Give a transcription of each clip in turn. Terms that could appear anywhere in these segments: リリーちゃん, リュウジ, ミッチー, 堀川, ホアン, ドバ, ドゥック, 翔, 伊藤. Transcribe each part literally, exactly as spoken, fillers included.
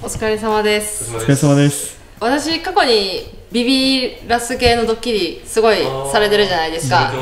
お疲れ様です。お疲れ様です。私過去にビビらす系のドッキリすごいされてるじゃないですか。も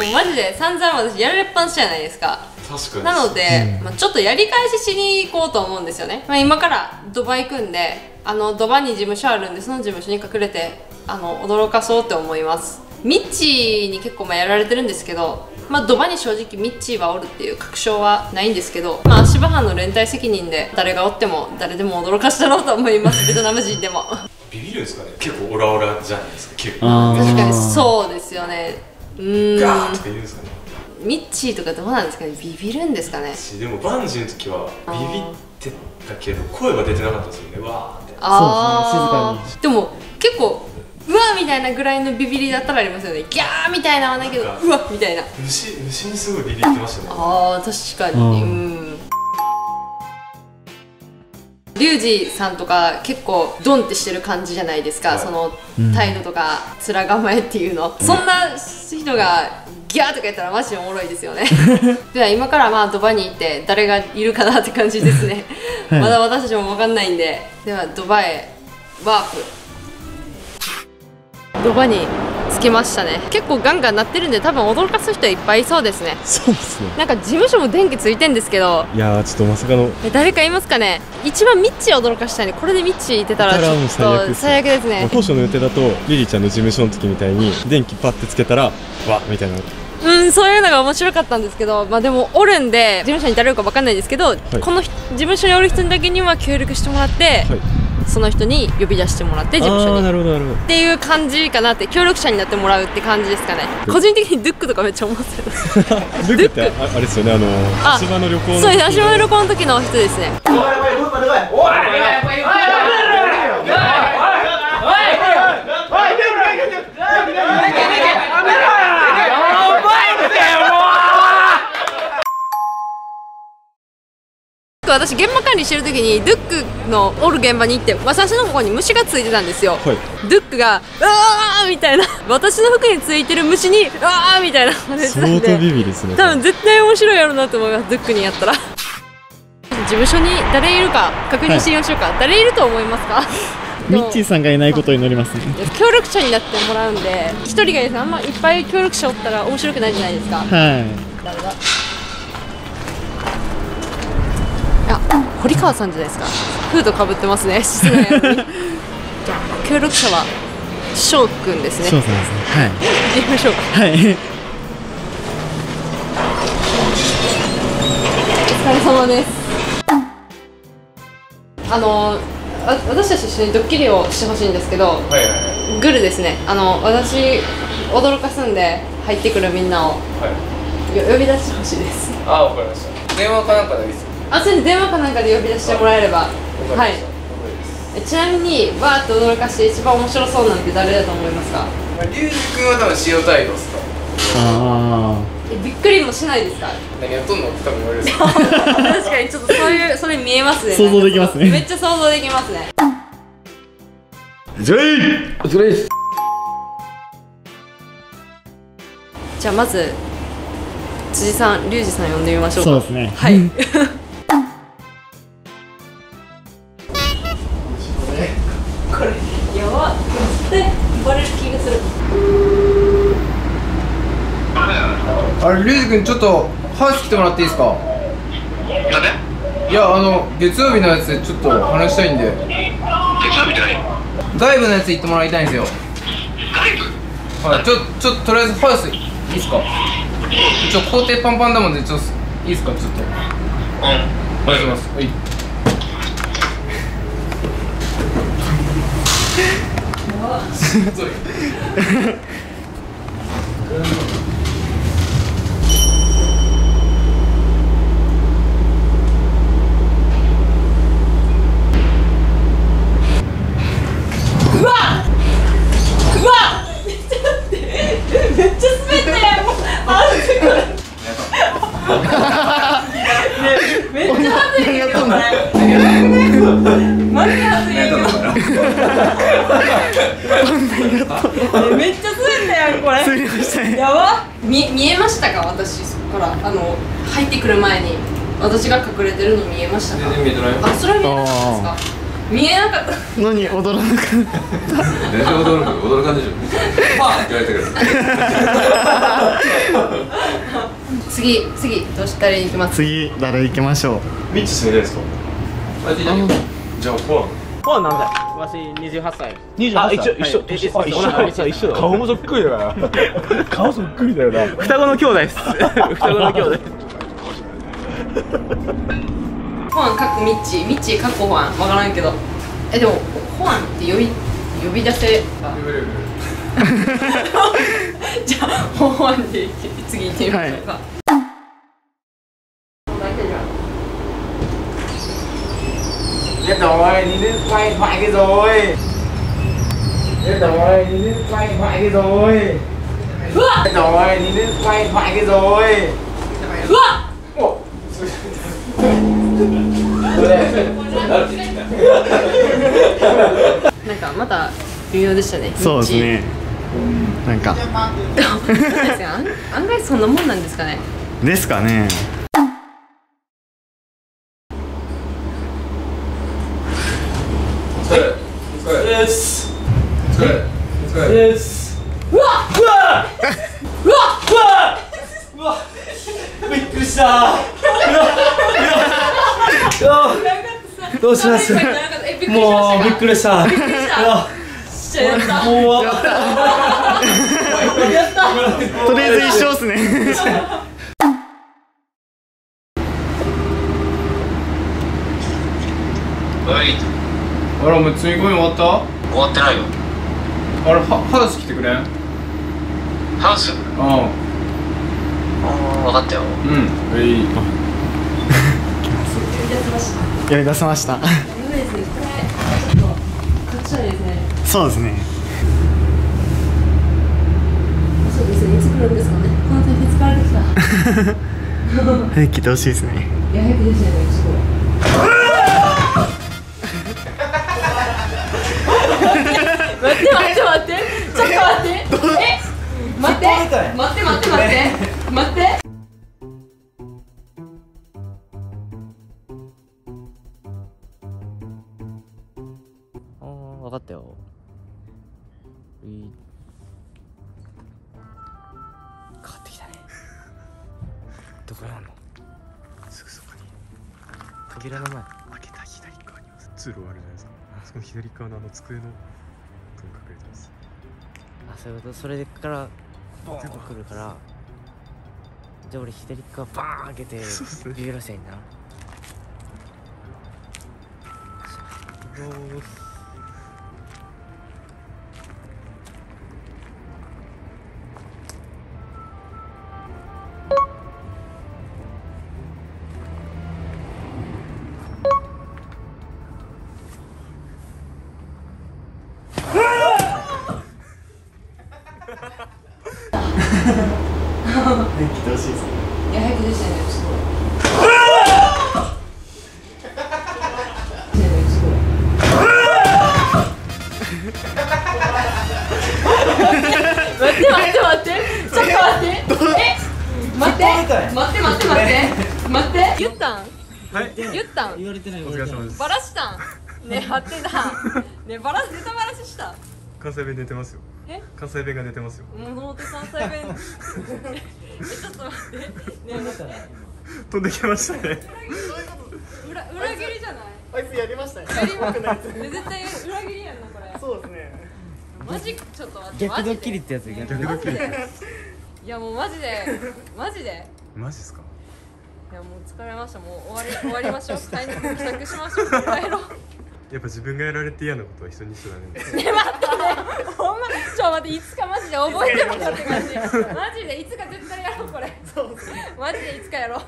うマジで散々私やられっぱなしじゃないですか。確かに。なので、うん、まあちょっとやり返ししに行こうと思うんですよね。まあ今からドバ行くんで。あのドバに事務所あるんで、その事務所に隠れてあの驚かそうって思います。ミッチーに結構まあやられてるんですけど、まあ、ドバに正直ミッチーはおるっていう確証はないんですけど、まあ、足場班の連帯責任で誰がおっても誰でも驚かしたろうと思います。ベトナム人でもビビるんですかね。結構オラオラじゃないですか。結構確かにそうですよね。うーん、ガーッとか言うんですかね。ミッチーとかどうなんですかね。ビビるんですかね。でもバンジーの時はビビってたけど声は出てなかったですよね。わーって。あー、でも結構うわーみたいなぐらいのビビりだったらありますよね。ギャーみたいなはないけど、うわっみたいな。虫にすごいビビってましたね。あー、確かに。うん、リュウジさんとか結構ドンってしてる感じじゃないですか。その態度とか面構えっていうの、そんな人がギャーとか言ったらマジでおもろいですよね。では今からまあドバに行って誰がいるかなって感じですね。はい、まだ私たちも分かんないんで、ではドバへワープ。ドバに着きましたね。結構ガンガン鳴ってるんで、多分驚かす人はいっぱいいそうですね。そうですね。なんか事務所も電気ついてんですけど、いやーちょっとまさかの。え、誰かいますかね。一番ミッチーを驚かしたいね。これでミッチーいてたらちょっと最悪ですね。当初の予定だとリリーちゃんの事務所の時みたいに電気パッてつけたらわっみたいな、うん、そういうのが面白かったんですけど、まあ、でもおるんで事務所に誰か分かんないですけど、はい、この事務所におる人だけには協力してもらって、はい、その人に呼び出してもらって事務所に、なるほどなるほどっていう感じかなって、協力者になってもらうって感じですかね。個人的にドゥックとかめっちゃ思ってます。ドゥックってあれですよね、あの足場の旅行の、そうです、足場の旅行の時の人ですね。おいおいおいおい私現場管理してる時にドゥックのおる現場に行って、私の方に虫がついてたんですよ、はい、ドゥックが「うわー!」みたいな、私の服についてる虫に「うわー!」みたいな相当ビビですね。多分絶対面白いやろうなと思います、ドゥックにやったら。事務所に誰いるか確認してみましょうか。はい、誰いると思いますか。ミッチーさんがいないことになりますね。協力者になってもらうんで、一人がいいです。あんまいっぱい協力者おったら面白くないじゃないですか。はい、誰だ。あ、堀川さんじゃないですか。フードかぶってますね。失礼。協力者は翔くんですね。翔さんですね。はい。行きましょうか。はい。お疲れ様です。あのあ私たち一緒にドッキリをしてほしいんですけど、グルですね。あの私驚かすんで入ってくるみんなを、はい、呼び出してほしいです。あ、わかりました。電話かなんかでいいですか。あ、それで電話かなんかで呼び出してもらえれば。はい。ちなみにわーっと驚かして一番面白そうなんて誰だと思いますか。リュウジ君は多分塩対応ですか。ああ、びっくりもしないですか。何やっとんのって多分言われる。確かにちょっとそういう、それ見えますね。想像できますね。めっちゃ想像できますね。ジェイ、お疲れです。じゃあまず辻さん、リュウジさん呼んでみましょうか。そうですね。はい。あれ、リュウジ君ちょっとハウス来てもらっていいですか。いや、あの月曜日のやつでちょっと話したいんで。月曜日じゃない、外部のやつ行ってもらいたいんですよ。外部、はい、ちょちょっととりあえずハウスいいですか。ちょ工程パンパンだもんで、ちょっといいですか。ちょっとうん、お願いします。はい。めっちゃ恥ずいよ。めっちゃすんだよこれ。すみません。やば。見見えましたか、私ほらあの入ってくる前に私が隠れてるの見えましたか。全然見えてない。あ、それは見えなかったですか。見えなかった。何驚かなかった。大丈夫、驚く驚かんでしょ。パーって言われたけど。次次どうしたら行きます。次誰行きましょう。ミッチするですか。じゃあコア。コアなんだ。わし二十八歳。二十八歳。一緒一緒一緒一緒。顔もそっくりだから。顔そっくりだよな。双子の兄弟です。双子の兄弟。ホアンかっこミッチ、ミッチかっこホアン、わからんけど、えでもホアンって呼び呼び出せばじゃあホアンで次行ってみましょうか。Biết rồi, đi đến quay thoại cái rồi. Biết rồi, đi đến quay thoại cái rồi. Biết rồi, đi đến quay thoại cái rồi.なんかまた微妙でしたね。そうですね。なんか案外そんなもんなんですかね。ですかね。お疲れ。お疲れです。お疲れ。お疲れです。うわうわうわうわびっくりした。どうします？もうびっくりした。もうとりあえず一緒ですね。はい。あらもう積み込み終わった？終わってないよ。あれハウス来てくれん？ハウス？うん。ああ分かったよ。うん。はい。やり出せました。そうですね。そうですね。いつ来るんですかね。この時疲れてきた。早く来てほしいですね。いや早く来てほしいですね。待って待って待って。ちょっと待って。え？待って待って待って待って待って。分かったよ。かかってきたね。どこやんの？すぐそこに扉の前、開けた左側に通路あるじゃないですか。あそこの左側のあの机のとこ隠れてます。あ、そういうこと。それから全部来るから。じゃあ俺左側バーン開けてビビらせんな。どうす。早く来てほしいですね。いや早く出てるんですよ。待って待って待って、ちょっと待って。え、待って待って待って待って待って、言ったん？言ったん？言われてない。お疲れ様です。バラしたんね、張ってたね、バラネタバラした。関西弁出てますよ。関西弁が出てますよ。もう関西弁。ちょっと待って。飛んできましたね。裏切りじゃない？あいつやりましたね。絶対裏切りやんなこれ。そうですね。マジちょっと待って。逆ドッキリってやつ。逆ドッキリ。いやもうマジでマジで。マジですか？いやもう疲れました。もう終わり終わりましょう。帰宅しましょう。帰ろう。やっぱ自分がやられて嫌なことは人にしちゃダメです。ね、待ってね。ほんま、ちょっと待って、いつかマジで覚えてもらって感じ。マジでいつか絶対やろうこれ。そう。マジでいつかやろう。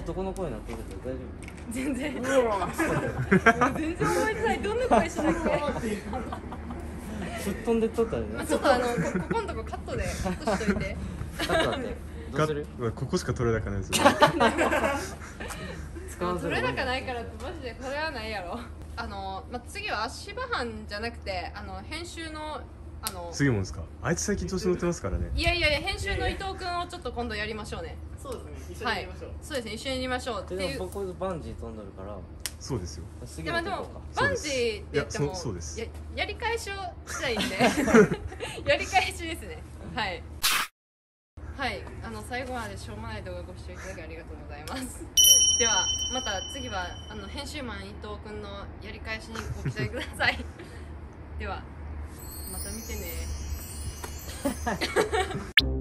男の声になってるけど大丈夫？全然。全然覚えてない。どんな声してたっけ？すっ飛んで撮ったね。ちょっとあのここのとこカットでカットしといて。カットだって。どうする？ここしか撮れなかないですよ。撮れなかないからマジでこれはないやろ。あの、まあ、次は芝藩じゃなくてあの編集のあの杉本ですか。あいつ最近調子乗ってますからね。いやいやいや、編集の伊藤君をちょっと今度やりましょうね。そうですね、一緒にやりましょう。そうですね、一緒にやりましょうっていう。でも僕バンジー飛んでるから。そうですよ。でもでもバンジーって言ってもやり返しをしたいんで、やり返しですね。はいはい、あの最後までしょうもない動画ご視聴いただきありがとうございます。ではまた次はあの編集マン伊藤君のやり返しにご期待ください。では。また見てね。